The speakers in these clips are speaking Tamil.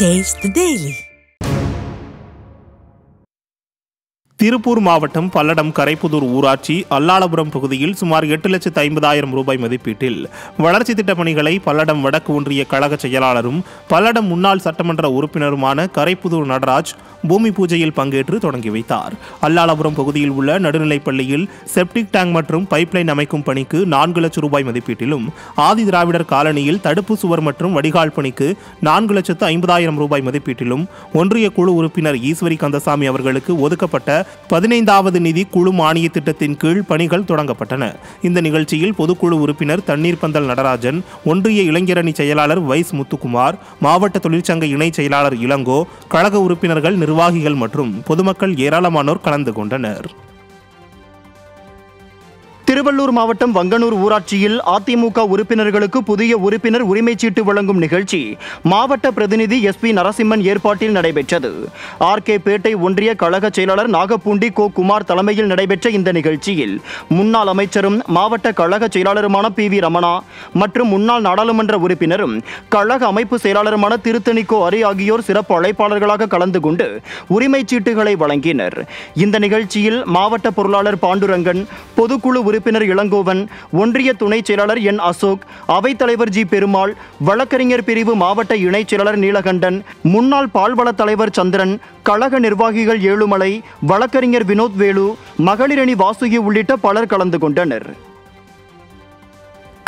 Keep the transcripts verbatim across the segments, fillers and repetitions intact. Taste the Daily. திருப்பூர் மாவட்டம் பல்லடம் கரைப்புதூர் ஊராட்சி அல்லாளபுரம் பகுதியில் சுமார் எட்டு லட்சத்து ஐம்பதாயிரம் ரூபாய் மதிப்பீட்டில் வளர்ச்சி திட்டப் பணிகளை பல்லடம் வடக்கு ஒன்றிய கழக செயலாளரும் பல்லடம் முன்னாள் சட்டமன்ற உறுப்பினருமான கரைப்புதூர் நடராஜ் பூமி பூஜையில் பங்கேற்று தொடங்கி வைத்தார். அல்லாளபுரம் பகுதியில் உள்ள நடுநிலைப் பள்ளியில் செப்டிக் டேங்க் மற்றும் பைப்லைன் அமைக்கும் பணிக்கு நான்கு லட்சம் ரூபாய் மதிப்பீட்டிலும், ஆதி திராவிடர் காலனியில் தடுப்பு சுவர் மற்றும் வடிகால் பணிக்கு நான்கு லட்சத்து ஐம்பதாயிரம் ரூபாய் மதிப்பீட்டிலும் ஒன்றிய குழு உறுப்பினர் ஈஸ்வரி கந்தசாமி அவர்களுக்கு ஒதுக்கப்பட்ட பதினைந்தாவது நிதி குழு மானிய திட்டத்தின் கீழ் பணிகள் தொடங்கப்பட்டன. இந்த நிகழ்ச்சியில் பொதுக்குழு உறுப்பினர் தண்ணீர் பந்தல் நடராஜன், ஒன்றிய இளைஞரணி செயலாளர் வைஸ் முத்துக்குமார், மாவட்ட தொழிற்சங்க இணை செயலாளர் இளங்கோ, கழக உறுப்பினர்கள், நிர்வாகிகள் மற்றும் பொதுமக்கள் ஏராளமானோர் கலந்து கொண்டனர். திருவள்ளூர் மாவட்டம் வங்கனூர் ஊராட்சியில் அதிமுக உறுப்பினர்களுக்கு புதிய உறுப்பினர் உரிமைச்சீட்டு வழங்கும் நிகழ்ச்சி மாவட்ட பிரதிநிதி எஸ் பி நரசிம்மன் ஏற்பாட்டில் நடைபெற்றது. ஆர் கே பேட்டை ஒன்றிய கழக செயலாளர் நாகப்பூண்டி கோ குமார் தலைமையில் நடைபெற்ற இந்த நிகழ்ச்சியில் முன்னாள் அமைச்சரும் மாவட்ட கழக செயலாளருமான பி வி ரமணா மற்றும் முன்னாள் நாடாளுமன்ற உறுப்பினரும் கழக அமைப்பு செயலாளருமான திருத்தணி கோ அரி ஆகியோர் சிறப்பு அழைப்பாளர்களாக கலந்து கொண்டு உரிமைச்சீட்டுகளை வழங்கினர். இந்த நிகழ்ச்சியில் மாவட்ட பொருளாளர் பாண்டுரங்கன், பொதுக்குழு உறுப்பினர் இளங்கோவன், ஒன்றிய துணை செயலாளர் என் அசோக், அவைத் தலைவர் ஜி பெருமாள், வழக்கறிஞர் பிரிவு மாவட்ட இணைச் செயலாளர் நீலகண்டன், முன்னாள் பால்வள தலைவர் சந்திரன், கழக நிர்வாகிகள் ஏழுமலை, வழக்கறிஞர் வினோத் வேலு, மகளிரணி வாசுகி உள்ளிட்ட பலர் கலந்து கொண்டனர்.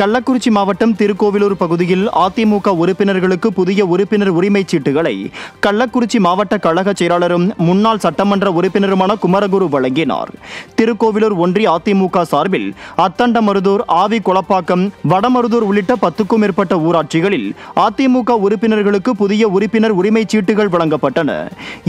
கள்ளக்குறிச்சி மாவட்டம் திருக்கோவிலூர் பகுதியில் அதிமுக உறுப்பினர்களுக்கு புதிய உறுப்பினர் உரிமைச் சீட்டுகளை கள்ளக்குறிச்சி மாவட்ட கழக செயலாளரும் முன்னாள் சட்டமன்ற உறுப்பினருமான குமரகுரு வழங்கினார். திருக்கோவிலூர் ஒன்றிய அதிமுக சார்பில் அத்தண்டமருதூர், ஆவி குளப்பாக்கம், வடமருதூர் உள்ளிட்ட பத்துக்கும் மேற்பட்ட ஊராட்சிகளில் அதிமுக உறுப்பினர்களுக்கு புதிய உறுப்பினர் உரிமைச் சீட்டுகள் வழங்கப்பட்டன.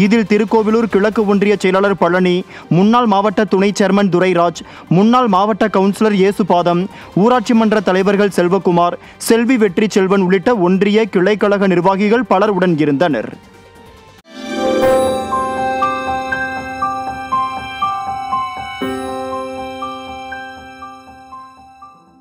இதில் திருக்கோவிலூர் கிழக்கு ஒன்றிய செயலாளர் பழனி, முன்னாள் மாவட்ட துணை சேர்மன் துரைராஜ், முன்னாள் மாவட்ட கவுன்சிலர் இயேசுபாதம், ஊராட்சி மன்ற தலைவர்கள் செல்வகுமார், செல்வி வெற்றி செல்வன் உள்ளிட்ட ஒன்றிய கிளைக்கழக நிர்வாகிகள் பலர் உடன் இருந்தனர்.